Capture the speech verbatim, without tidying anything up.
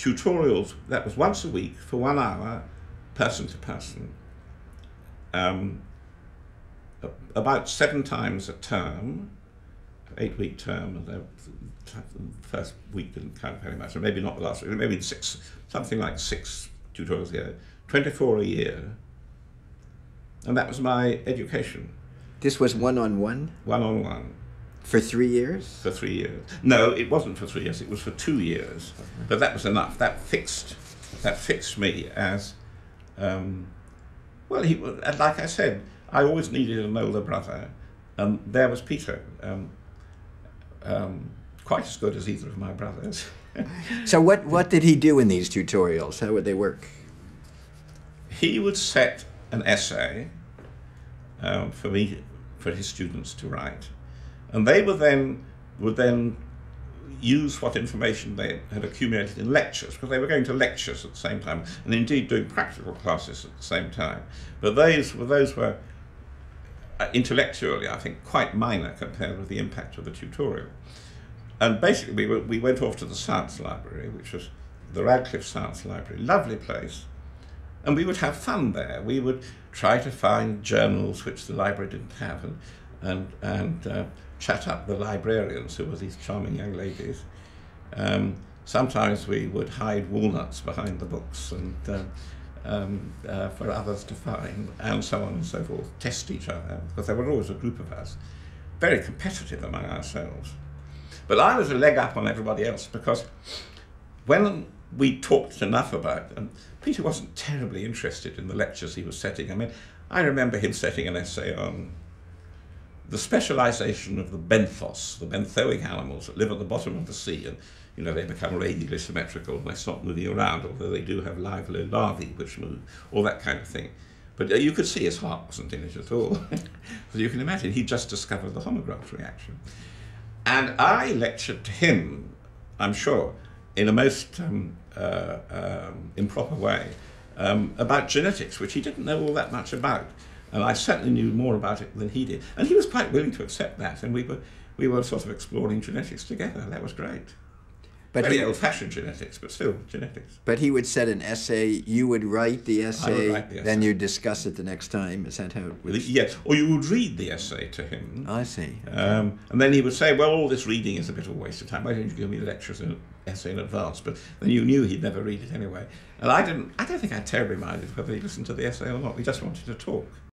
tutorials, that was once a week for one hour, person to person, um, about seven times a term, eight-week term. The first week didn't count very much, or maybe not the last week, maybe six, something like six tutorials a year, twenty-four a year. And that was my education. This was one-on-one? One-on-one. For three years? For three years. No, it wasn't for three years, it was for two years. Mm-hmm. But that was enough. That fixed that fixed me as, um, well, he, like I said, I always needed an older brother. And there was Peter, um, um, quite as good as either of my brothers. So what, what did he do in these tutorials? How would they work? He would set an essay um, for me, for his students to write. And they would then, would then use what information they had accumulated in lectures, because they were going to lectures at the same time, and indeed doing practical classes at the same time. But those were, those were uh, intellectually, I think, quite minor compared with the impact of the tutorial. And basically we, were, we went off to the science library, which was the Radcliffe Science Library, lovely place, and we would have fun there. We would try to find journals which the library didn't have, and, and, and uh, chat up the librarians, who were these charming young ladies. Um, sometimes we would hide walnuts behind the books and uh, um, uh, for others to find, and so on and so forth, test each other, because there were always a group of us, very competitive among ourselves. But I was a leg up on everybody else, because when we talked enough about them, Peter wasn't terribly interested in the lectures he was setting. I mean, I remember him setting an essay on the specialization of the benthos, the benthoic animals that live at the bottom of the sea, and you know, they become radially symmetrical and they stop moving around, although they do have lively larvae which move, all that kind of thing. But uh, you could see his heart wasn't in it at all. So you can imagine, he just discovered the homograft reaction. And I lectured to him, I'm sure, in a most um, uh, um, improper way, um, about genetics, which he didn't know all that much about. And I certainly knew more about it than he did. And he was quite willing to accept that, and we were, we were sort of exploring genetics together. That was great. But very old-fashioned genetics, but still genetics. But he would set an essay, you would write the essay, I would write the essay. Then you'd discuss it the next time. Is that how it was? Yes, or you would read the essay to him. I see. Okay. Um, and then he would say, well, all this reading is a bit of a waste of time. Why don't you give me the lectures and essay in advance? But then you knew he'd never read it anyway. And I didn't, I don't think I terribly minded whether he listened to the essay or not. We just wanted to talk.